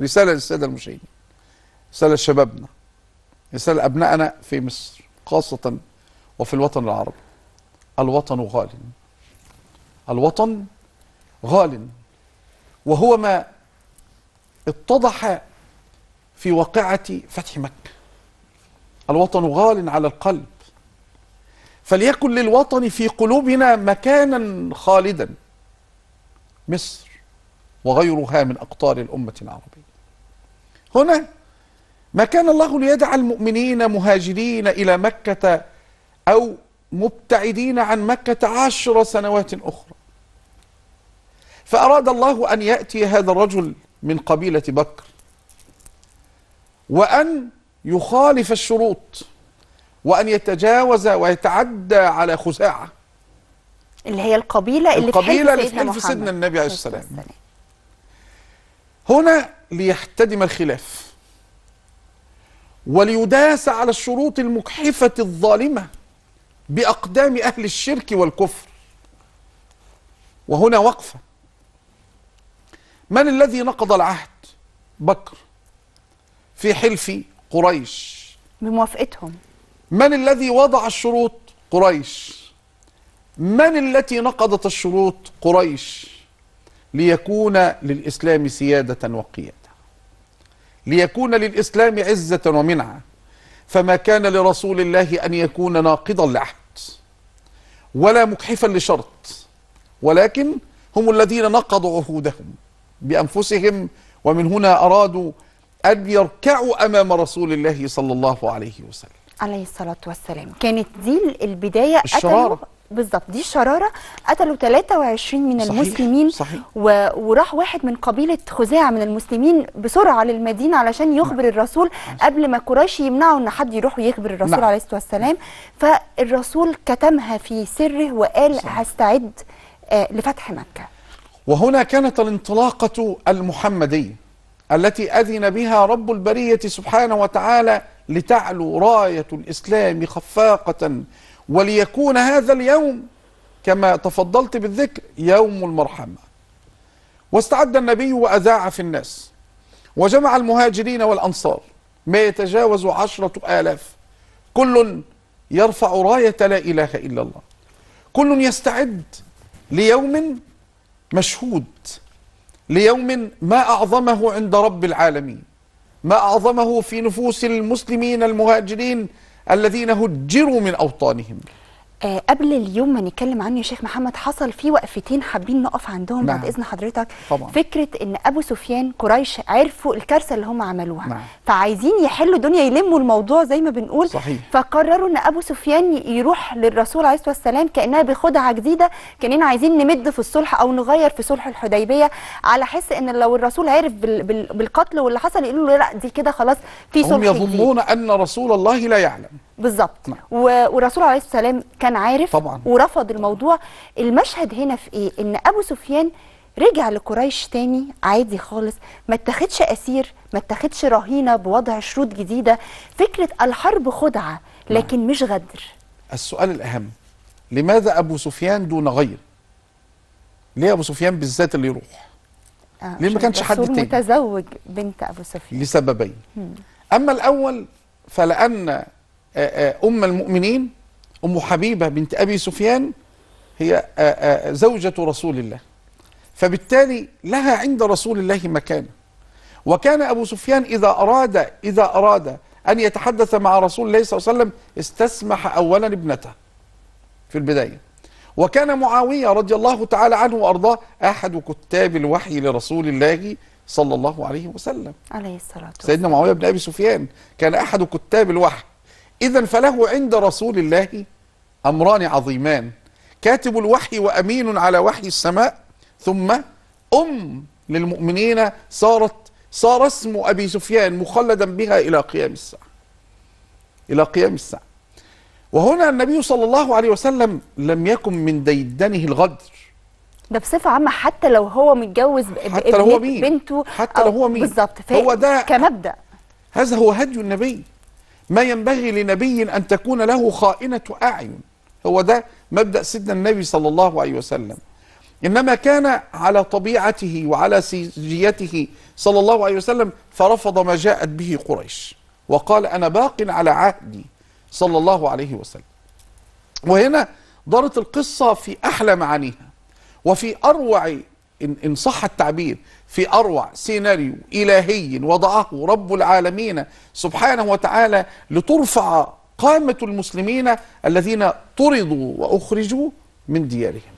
رسالة للسادة المشاهدين، رسالة لشبابنا، رسالة لأبنائنا في مصر خاصة وفي الوطن العربي. الوطن غال، الوطن غال، وهو ما اتضح في واقعة فتح مكة. الوطن غال على القلب، فليكن للوطن في قلوبنا مكانا خالدا. مصر وغيرها من أقطار الأمة العربية. هنا ما كان الله ليدع المؤمنين مهاجرين إلى مكة أو مبتعدين عن مكة 10 سنوات أخرى، فأراد الله أن يأتي هذا الرجل من قبيلة بكر وأن يخالف الشروط وأن يتجاوز ويتعدى على خزاعة، اللي هي القبيلة اللي في حلف سيدنا النبي عليه الصلاة والسلام، هنا ليحتدم الخلاف وليداس على الشروط المجحفة الظالمة بأقدام أهل الشرك والكفر. وهنا وقفة، من الذي نقض العهد؟ بكر في حلف قريش بموافقتهم. من الذي وضع الشروط؟ قريش. من التي نقضت الشروط؟ قريش، ليكون للإسلام سيادة وقيادة، ليكون للإسلام عزة ومنعة. فما كان لرسول الله أن يكون ناقضا لعهد ولا مكحفا لشرط، ولكن هم الذين نقضوا عهودهم بأنفسهم، ومن هنا أرادوا أن يركعوا أمام رسول الله صلى الله عليه وسلم عليه الصلاة والسلام. كانت دي البداية، الشرارة بالظبط، دي الشرارة. قتلوا 23 من المسلمين، صحيح. وراح واحد من قبيلة خزاعة من المسلمين بسرعة للمدينة علشان يخبر الرسول قبل ما قريش يمنعوا ان حد يروح يخبر الرسول عليه الصلاة والسلام. فالرسول كتمها في سره وقال صحيح. هستعد لفتح مكة. وهنا كانت الانطلاقة المحمدية التي أذن بها رب البرية سبحانه وتعالى لتعلو راية الإسلام خفاقة، وليكون هذا اليوم كما تفضلت بالذكر يوم المرحمة. واستعد النبي وأذاع في الناس وجمع المهاجرين والأنصار ما يتجاوز 10,000، كل يرفع راية لا إله إلا الله، كل يستعد ليوم مشهود، ليوم ما أعظمه عند رب العالمين، ما أعظمه في نفوس المسلمين المهاجرين الذين هجروا من أوطانهم. قبل اليوم ما نتكلم عنه يا شيخ محمد، حصل في وقفتين حابين نقف عندهم بعد إذن حضرتك. طبعا. فكرة إن أبو سفيان قريش عرفوا الكارثة اللي هم عملوها، فعايزين يحلوا الدنيا، يلموا الموضوع زي ما بنقول، صحيح. فقرروا إن أبو سفيان يروح للرسول عليه الصلاة والسلام كأنها بخدعة جديدة، كأننا عايزين نمد في الصلح أو نغير في صلح الحديبية، على حس إن لو الرسول عرف بالقتل واللي حصل يقولوا له لا دي كده خلاص في صلح. هم يظنون أن رسول الله لا يعلم بالظبط، والرسول عليه الصلاة والسلام كان عارف طبعا. ورفض الموضوع. المشهد هنا في ايه؟ ان ابو سفيان رجع لقريش تاني عادي خالص، ما اتخذش اسير، ما اتخذش رهينه بوضع شروط جديده. فكره الحرب خدعه لكن مش غدر. السؤال الاهم، لماذا ابو سفيان دون غيره؟ ليه ابو سفيان بالذات اللي يروح؟ ليه ما كانش حد تاني؟ متزوج بنت ابو سفيان لسببين. اما الاول فلان أم المؤمنين أم حبيبة بنت أبي سفيان هي زوجة رسول الله، فبالتالي لها عند رسول الله مكانة. وكان أبو سفيان إذا أراد أن يتحدث مع رسول الله صلى الله عليه وسلم استسمح أولا ابنته في البداية. وكان معاوية رضي الله تعالى عنه وأرضاه أحد كتاب الوحي لرسول الله صلى الله عليه وسلم عليه الصلاة والسلام. سيدنا معاوية بن أبي سفيان كان أحد كتاب الوحي، إذا فله عند رسول الله أمران عظيمان، كاتب الوحي وأمين على وحي السماء، ثم أم للمؤمنين صار اسم أبي سفيان مخلدا بها إلى قيام الساعة وهنا النبي صلى الله عليه وسلم لم يكن من ديدنه الغدر ده بصفة عامة، حتى لو هو متجوز بنته، حتى لو هو مين بالظبط، هو ده كمبدأ. هذا هو هدي النبي، ما ينبغي لنبي أن تكون له خائنة أعين، هو ده مبدأ سيدنا النبي صلى الله عليه وسلم. إنما كان على طبيعته وعلى سجيته صلى الله عليه وسلم، فرفض ما جاءت به قريش وقال أنا باق على عهدي صلى الله عليه وسلم. وهنا دارت القصة في أحلى معانيها، وفي أروع إن صح التعبير، في أروع سيناريو إلهي وضعه رب العالمين سبحانه وتعالى لترفع قامة المسلمين الذين طردوا وأخرجوا من ديارهم.